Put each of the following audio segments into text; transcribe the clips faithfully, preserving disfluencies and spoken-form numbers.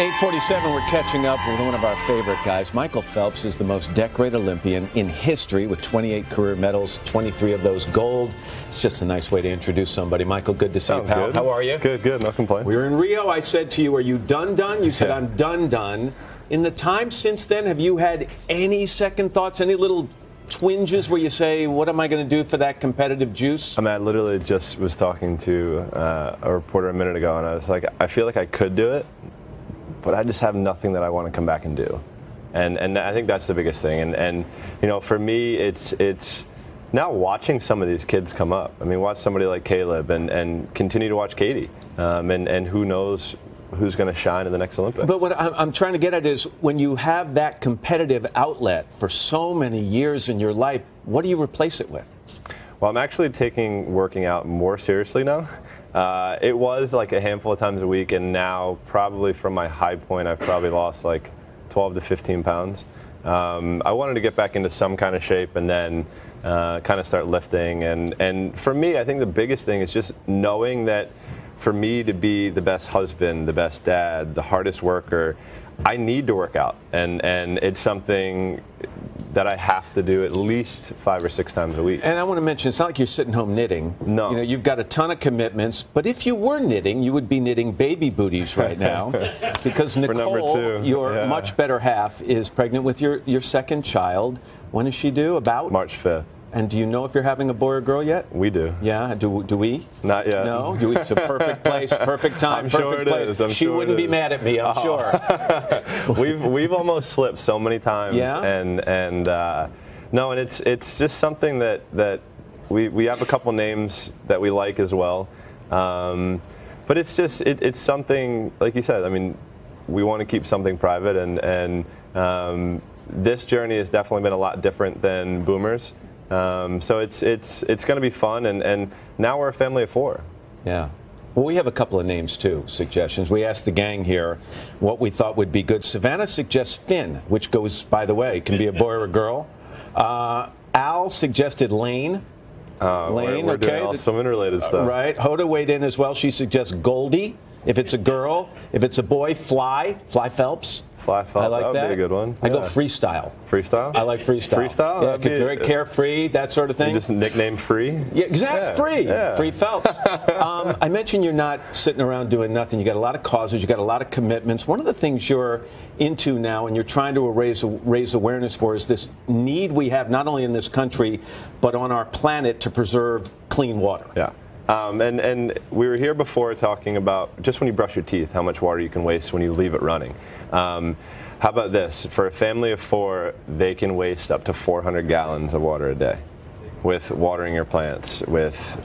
eight forty-seven, we're catching up with one of our favorite guys. Michael Phelps is the most decorated Olympian in history with twenty-eight career medals, twenty-three of those gold. It's just a nice way to introduce somebody. Michael, good to see you, pal. Good. How are you? Good, good. No complaints. We were in Rio. I said to you, are you done, done? You said, yeah. I'm done, done. In the time since then, have you had any second thoughts, any little twinges where you say, what am I going to do for that competitive juice? I mean, I literally just was talking to uh, a reporter a minute ago, and I was like, I feel like I could do it, but I just have nothing that I want to come back and do. And and I think that's the biggest thing. And, and you know, for me, it's it's now watching some of these kids come up. I mean, watch somebody like Caleb and, and continue to watch Katie. Um, and, and who knows who's going to shine in the next Olympics. But what I'm trying to get at is when you have that competitive outlet for so many years in your life, what do you replace it with? Well, I'm actually taking working out more seriously now. Uh, it was like a handful of times a week, and now probably from my high point, I've probably lost like twelve to fifteen pounds. Um, I wanted to get back into some kind of shape and then uh, kind of start lifting. And, and for me, I think the biggest thing is just knowing that for me to be the best husband, the best dad, the hardest worker, I need to work out. And, and it's something that I have to do at least five or six times a week. And I want to mention, it's not like you're sitting home knitting. No. You know, you've got a ton of commitments, but if you were knitting, you would be knitting baby booties right now because Nicole, your yeah. much better half, is pregnant with your, your second child. When is she due? About? March fifth. And do you know if you're having a boy or girl yet? We do. Yeah, do, do we? Not yet. No? You, it's a perfect place, perfect time, I'm perfect sure it place. Is. I'm she sure wouldn't it is. Be mad at me, I'm oh. sure. we've, we've almost slipped so many times. Yeah? And, and uh, no, and it's, it's just something that, that we, we have a couple names that we like as well. Um, but it's just, it, it's something, like you said, I mean, we want to keep something private. And, and um, this journey has definitely been a lot different than Boomers. Um, so it's it's it's going to be fun, and, and now we're a family of four. Yeah. Well, we have a couple of names, too, suggestions. We asked the gang here what we thought would be good. Savannah suggests Finn, which goes, by the way, can be a boy or a girl. Uh, Al suggested Lane. Uh, Lane, we're, we're okay. Doing some interrelated stuff. Uh, right. Hoda weighed in as well. She suggests Goldie, if it's a girl. If it's a boy, Fly, Fly Phelps. I, I like that. That would be a good one. I yeah. go freestyle. Freestyle? I like freestyle. Freestyle? Yeah, because very carefree, that sort of thing. Just nickname Free? Yeah, exactly. Yeah. Free. Yeah. Free Phelps. um, I mentioned you're not sitting around doing nothing. You got a lot of causes. You got a lot of commitments. One of the things you're into now and you're trying to raise, raise awareness for is this need we have not only in this country but on our planet to preserve clean water. Yeah. Um, and, and we were here before talking about just when you brush your teeth, how much water you can waste when you leave it running. Um, how about this? For a family of four, they can waste up to four hundred gallons of water a day with watering your plants, with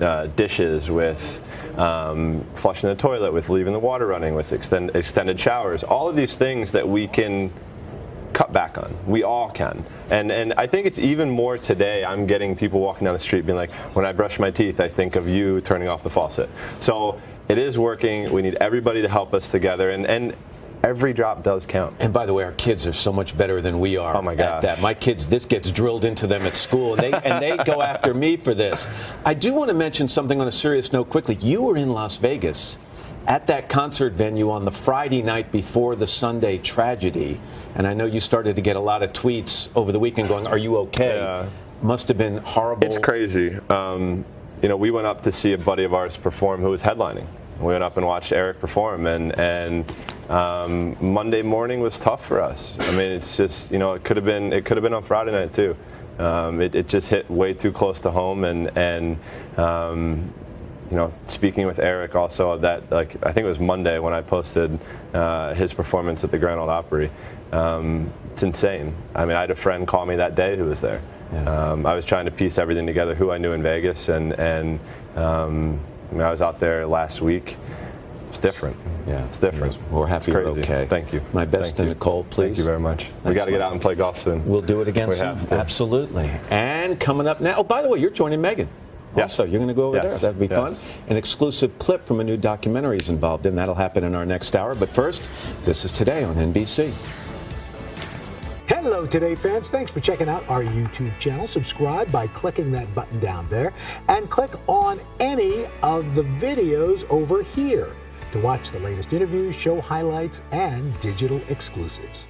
uh, dishes, with um, flushing the toilet, with leaving the water running, with extend, extended showers. All of these things that we can cut back on. We all can. And and I think it's even more today. I'm getting people walking down the street being like, when I brush my teeth, I think of you turning off the faucet. So it is working. We need everybody to help us together. And, and every drop does count. And by the way, our kids are so much better than we are oh my gosh. At that. My kids, this gets drilled into them at school, and they, and they go after me for this. I do want to mention something on a serious note quickly. You were in Las Vegas at that concert venue on the Friday night before the Sunday tragedy, and I know you started to get a lot of tweets over the weekend going, are you okay? Yeah. Must have been horrible. It's crazy. Um, you know, we went up to see a buddy of ours perform who was headlining. We went up and watched Eric perform, and, and um, Monday morning was tough for us. I mean, it's just, you know, it could have been, it could have been on Friday night too. Um, it, it just hit way too close to home, and, and um, you know, speaking with Eric also that, like, I think it was Monday when I posted uh, his performance at the Grand Ole Opry. Um, it's insane. I mean, I had a friend call me that day who was there. Yeah. Um, I was trying to piece everything together, who I knew in Vegas, and, and um, I, mean, I was out there last week. It's different. Yeah, it's different. We're happy you're okay. Thank you. My best to Nicole, please. Thank you very much. Thanks, we got to get out and play golf soon. We'll do it again we soon. Absolutely. And coming up now, oh, by the way, you're joining Megan. Yes. Also, you're going to go over yes. there. That'd be yes. fun. An exclusive clip from a new documentary is involved in. That'll happen in our next hour. But first, this is Today on N B C. Hello, Today fans. Thanks for checking out our YouTube channel. Subscribe by clicking that button down there and click on any of the videos over here. To watch the latest interviews, show highlights, and digital exclusives.